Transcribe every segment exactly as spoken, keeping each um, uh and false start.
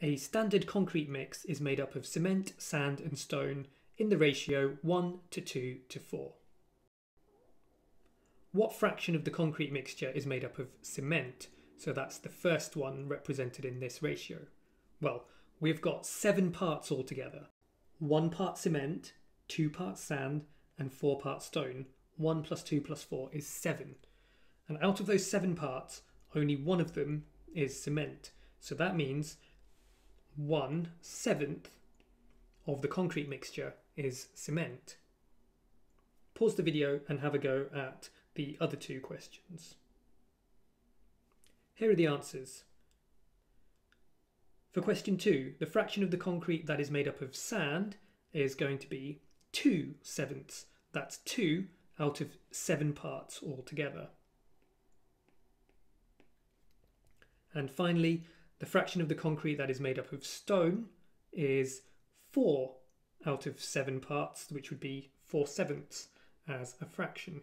A standard concrete mix is made up of cement, sand and stone in the ratio one to two to four. What fraction of the concrete mixture is made up of cement? So that's the first one represented in this ratio. Well, we've got seven parts altogether. One part cement, two parts sand and four parts stone. One plus two plus four is seven. And out of those seven parts, only one of them is cement. So that means one seventh of the concrete mixture is cement. Pause the video and have a go at the other two questions. Here are the answers. For question two, the fraction of the concrete that is made up of sand is going to be two sevenths. That's two out of seven parts altogether. And finally, the fraction of the concrete that is made up of stone is four out of seven parts, which would be four sevenths as a fraction.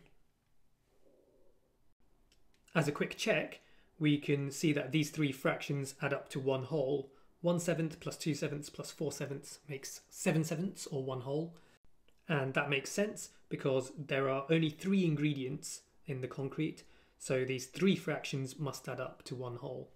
As a quick check, we can see that these three fractions add up to one whole. One seventh plus two sevenths plus four sevenths makes seven sevenths, or one whole. And that makes sense because there are only three ingredients in the concrete, so these three fractions must add up to one whole.